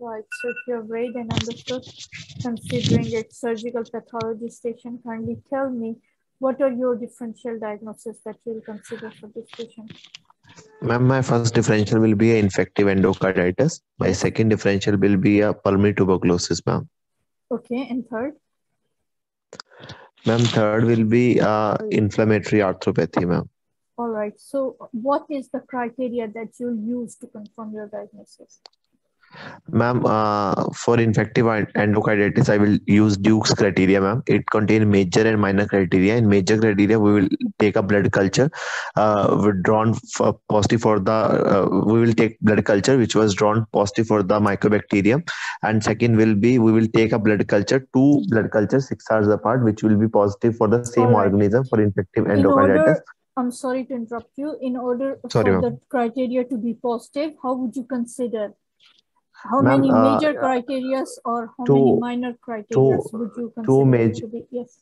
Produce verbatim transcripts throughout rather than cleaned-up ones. Right, so if you're weighed and understood, considering a surgical pathologist patient, kindly tell me, what are your differential diagnoses that you will consider for this patient? Ma'am, my first differential will be an infective endocarditis. My second differential will be a pulmonary tuberculosis, ma'am. Okay, and third? Ma'am, third will be uh, inflammatory arthropathy, ma'am. All right, so what is the criteria that you use to confirm your diagnosis? Ma'am, uh, for infective endocarditis, I will use Duke's criteria, ma'am. It contains major and minor criteria. In major criteria, we will take a blood culture uh, drawn for positive for the, uh, we will take blood culture which was drawn positive for the mycobacterium. And second will be, we will take a blood culture, two blood cultures six hours apart, which will be positive for the same right. organism for infective endocarditis. In I'm sorry to interrupt you. In order sorry, for the criteria to be positive, how would you consider? How many major uh, criteria or how two, many minor criteria would you consider? Two major, yes.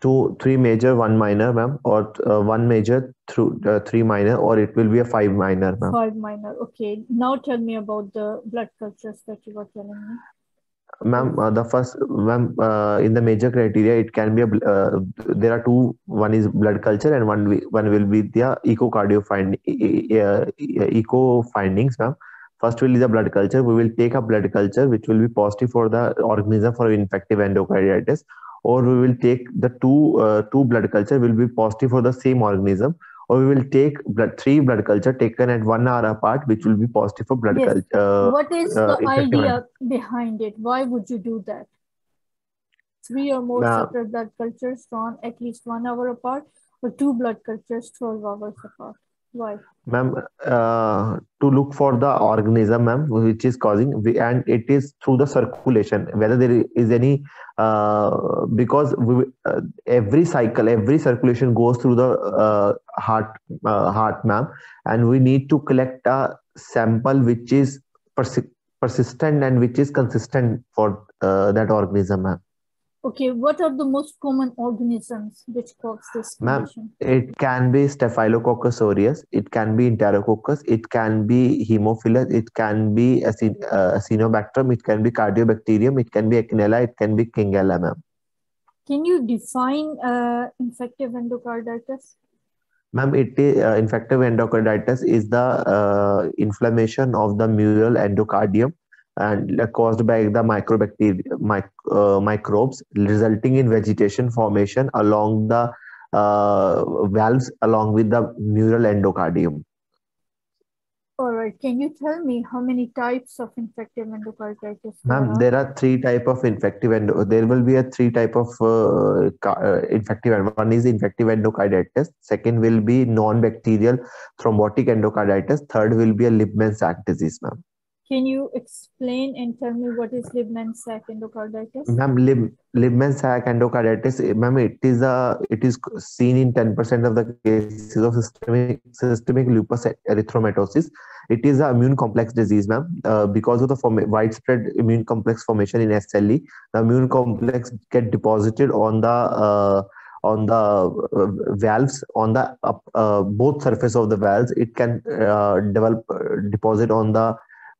Two, three major, one minor, ma'am, or uh, one major, through uh, three minor, or it will be a five minor, ma'am. Five minor. Okay. Now tell me about the blood cultures that you were telling me. Ma'am, uh, the first, ma'am, uh, in the major criteria, it can be, a, uh, there are two, one is blood culture and one one will be the echocardio find, uh, echo findings, ma'am. First will be the blood culture. We will take a blood culture which will be positive for the organism for infective endocarditis, or we will take the two, uh, two blood culture will be positive for the same organism, or we will take blood, three blood culture taken at one hour apart, which will be positive for blood yes. culture. Uh, what is uh, the idea behind it? Why would you do that? Three or more now, separate blood cultures drawn at least one hour apart, or two blood cultures twelve hours apart? Why? Ma'am, uh, to look for the organism, ma'am, which is causing, and it is through the circulation, whether there is any, uh, because we, uh, every cycle, every circulation goes through the uh, heart, uh, heart, ma'am, and we need to collect a sample which is persi persistent and which is consistent for uh, that organism, ma'am. Okay, what are the most common organisms which cause this condition? Ma'am, it can be Staphylococcus aureus, it can be Enterococcus, it can be Haemophilus, it can be Acinobacterium, it can be Cardiobacterium, it can be Kingella, it can be Kingella, ma'am. Can you define uh, infective endocarditis? Ma'am, it is, uh, infective endocarditis is the uh, inflammation of the mural endocardium, and caused by the microbacteria mic, uh, microbes, resulting in vegetation formation along the uh, valves along with the mural endocardium. All right. Can you tell me how many types of infective endocarditis? Ma'am, there are three type of infective endo. There will be a three type of uh, uh, infective. One is infective endocarditis. Second will be non-bacterial thrombotic endocarditis. Third will be a Libman-Sacks disease, ma'am. Can you explain and tell me what is Libman-Sacks endocarditis? Ma'am, Lib, Libman-Sacks endocarditis, ma'am, it is a, it is seen in ten percent of the cases of systemic, systemic lupus erythematosus. It is an immune complex disease, ma'am. Uh, because of the form, widespread immune complex formation in S L E, the immune complex get deposited on the uh, on the uh, valves, on the uh, uh, both surface of the valves. It can uh, develop uh, deposit on the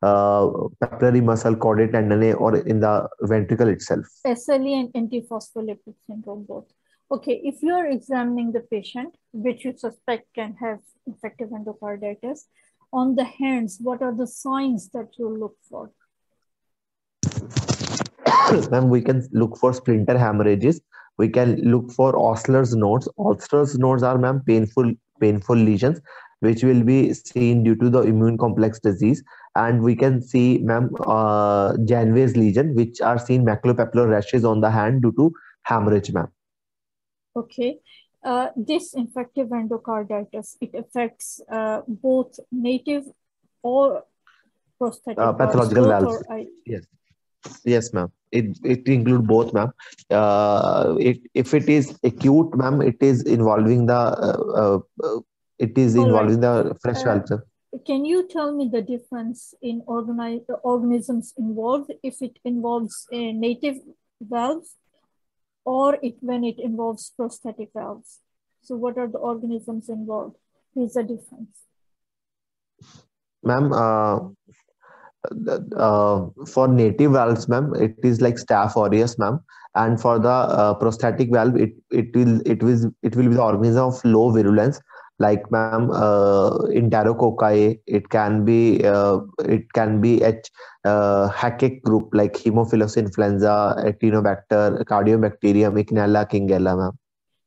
Uh, papillary muscle, caudate tendon, or in the ventricle itself. S L E and antiphospholipid syndrome both. Okay, if you are examining the patient, which you suspect can have infective endocarditis, on the hands, what are the signs that you look for? Ma'am, we can look for splinter hemorrhages. We can look for Osler's nodes. Osler's nodes are, ma'am, painful, painful lesions, which will be seen due to the immune complex disease. And we can see, ma'am, uh, Janeway's lesion, which are seen maculopapular rashes on the hand due to hemorrhage, ma'am. Okay. Uh, this infective endocarditis, it affects uh, both native or prosthetic uh, pathological valves. I... Yes, yes, ma'am. It it includes both, ma'am. Uh, it if it is acute, ma'am, it is involving the uh, uh, it is All involving right. the fresh valves. Uh, Can you tell me the difference in organize, the organisms involved, if it involves a native valves or it, when it involves prosthetic valves? So what are the organisms involved? Is the difference? Ma'am, uh, uh, for native valves, ma'am, it is like Staph aureus, ma'am, and for the uh, prostatic valve, it it will it will it will be the organism of low virulence, like, ma'am, uh, Enterococci. It can be uh, it can be H uh, Haeckek group like Haemophilus influenza, Acinobacter, Cardiobacterium, Kingella, Kingella, ma'am.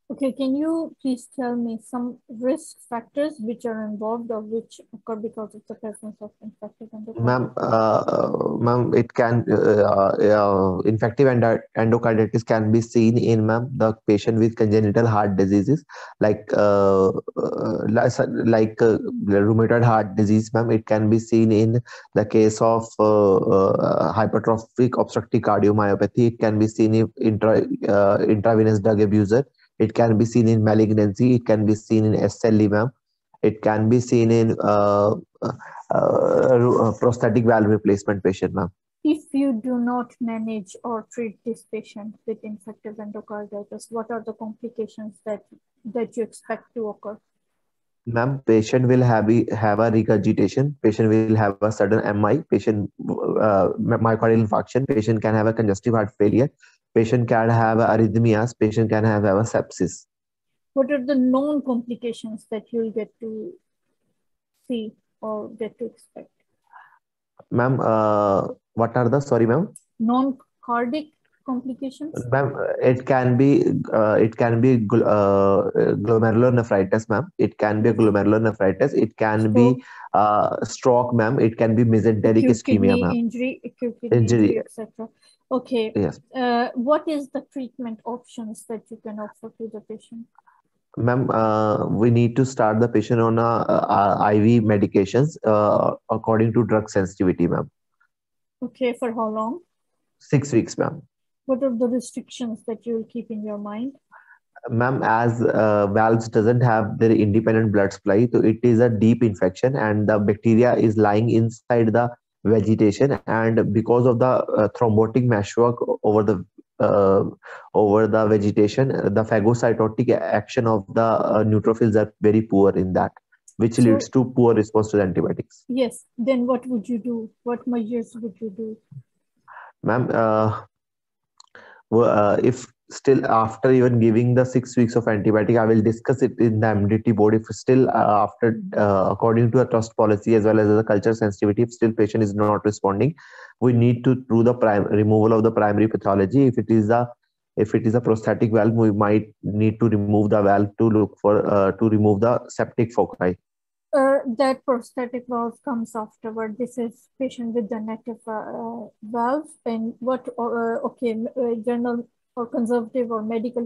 Okay, can you please tell me some risk factors which are involved or which occur because of the presence of infective endocarditis? Ma'am, uh, ma'am, it can uh, uh, infective endocarditis can be seen in, ma'am, the patient with congenital heart diseases like uh, like uh, rheumatoid heart disease, ma'am. It can be seen in the case of uh, uh, hypertrophic obstructive cardiomyopathy. It can be seen in intra uh, intravenous drug abuser. It can be seen in malignancy. It can be seen in S L E, ma'am. It can be seen in uh, uh, uh, prostatic valve replacement patient, ma'am. If you do not manage or treat this patient with infective endocarditis, what are the complications that that you expect to occur? Ma'am, patient will have a, have a regurgitation. Patient will have a sudden M I. Patient uh, myocardial infarction. Patient can have a congestive heart failure. Patient can have arrhythmias, patient can have, have a sepsis. What are the known complications that you'll get to see or get to expect? Ma'am, uh, what are the, sorry ma'am? Non-cardiac complications? Ma'am, it can be, uh, it can be gl uh, glomerulonephritis, ma'am. It can be glomerulonephritis. It can so, be uh, stroke, ma'am. It can be mesenteric ischemia, ma'am. Injury, acute kidney injury, et cetera. Okay. Yes. Uh, what is the treatment options that you can offer to the patient? Ma'am, uh, we need to start the patient on a, a, a I V medications uh, according to drug sensitivity, ma'am. Okay. For how long? Six weeks, ma'am. What are the restrictions that you will keep in your mind? Ma'am, as uh, valves doesn't have their independent blood supply, so it is a deep infection and the bacteria is lying inside the vegetation, and because of the uh, thrombotic meshwork over the uh, over the vegetation, the phagocytotic action of the uh, neutrophils are very poor in that, which so, leads to poor response to the antibiotics. Yes. Then what would you do? What measures would you do? Ma'am, uh, well, uh, if still after even giving the six weeks of antibiotic, I will discuss it in the M D T board. If still uh, after uh, according to a trust policy as well as the culture sensitivity, if still patient is not responding, we need to do the prime removal of the primary pathology. If it is a if it is a prostatic valve, we might need to remove the valve to look for uh, to remove the septic foci. Uh, that prostatic valve comes afterward. This is patient with the native uh, valve, and what uh, okay uh, general or conservative or medical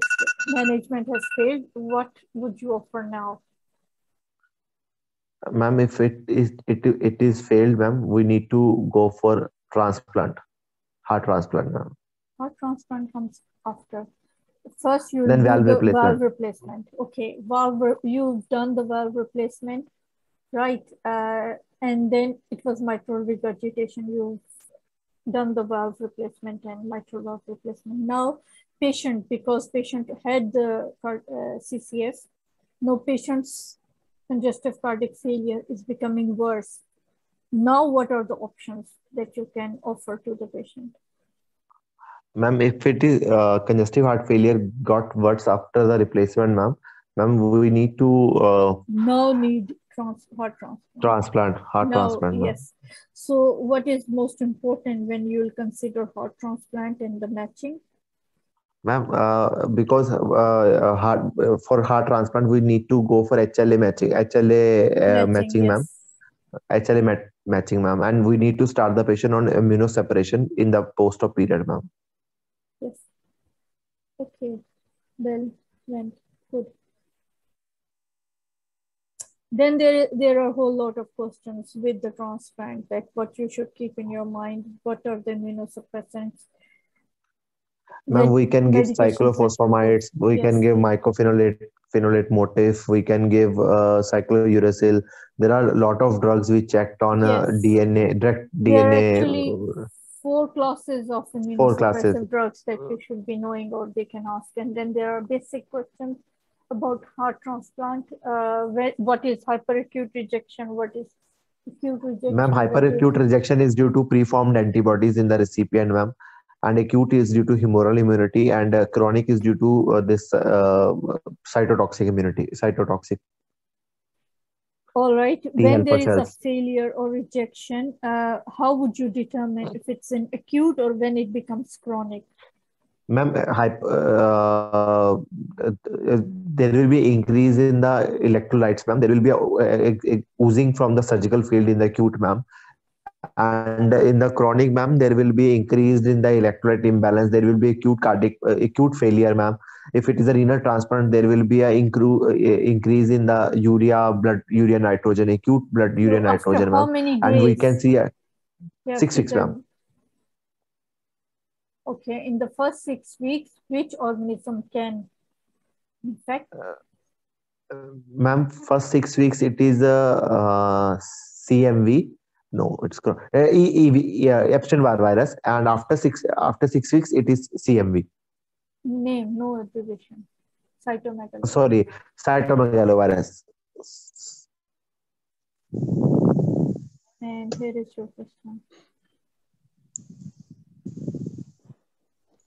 management has failed, what would you offer now? Ma'am, if it is, it, it is failed, ma'am, we need to go for transplant, heart transplant, ma'am. Heart transplant comes after. First, you then valve, the replacement. valve replacement. Okay, valve re you've done the valve replacement, right? Uh, and then it was mitral regurgitation. You've done the valve replacement and mitral valve replacement. Now, patient, because patient had the uh, C C F, now patient's congestive cardiac failure is becoming worse. Now, what are the options that you can offer to the patient? Ma'am, if it is uh, congestive heart failure got worse after the replacement, ma'am, ma'am, we need to... Uh... No need. Trans heart transplant. Transplant, heart now, transplant. Yes. So what is most important when you will consider heart transplant in the matching? Ma'am, uh, because uh, heart, for heart transplant, we need to go for H L A matching. H L A uh, matching, matching yes. ma'am. H L A mat matching, ma'am. And we need to start the patient on immunoseparation in the post-op period, ma'am. Yes. Okay. Well, went good. Then there, there are a whole lot of questions with the transplant, that what you should keep in your mind, what are the immunosuppressants? Ma'am, we can give cyclophosphomides, we yes. can give mycophenolate phenolate motif, we can give uh, cyclouracil. There are a lot of drugs we checked on yes. uh, D N A, direct there D N A. Are actually four classes of immunosuppressive drugs that you should be knowing or they can ask. And then there are basic questions about heart transplant, uh, where, what is hyperacute rejection, what is Acute rejection. Ma'am, hyperacute rejection is due to preformed antibodies in the recipient, ma'am. And acute is due to humoral immunity, and uh, chronic is due to uh, this uh, cytotoxic immunity, cytotoxic. All right. When there is a failure or rejection, uh, how would you determine if it's an acute or when it becomes chronic? Ma'am, uh, there will be increase in the electrolytes, ma'am. There will be a, a, a oozing from the surgical field in the acute, ma'am. And in the chronic, ma'am, there will be increased in the electrolyte imbalance. There will be acute cardiac uh, acute failure, ma'am. If it is a renal transplant, there will be a incru increase in the urea blood urea nitrogen, acute blood urea so nitrogen, ma'am. And we can see a yeah, six weeks, ma'am. Okay, in the first six weeks, which organism can infect? Uh, ma'am, first six weeks it is a uh, uh, C M V. No, it's uh, yeah, Epstein-Barr virus, and after six after six weeks it is C M V. Name, no abbreviation. Cytomegalovirus. Sorry, cytomegalovirus. And here is your question.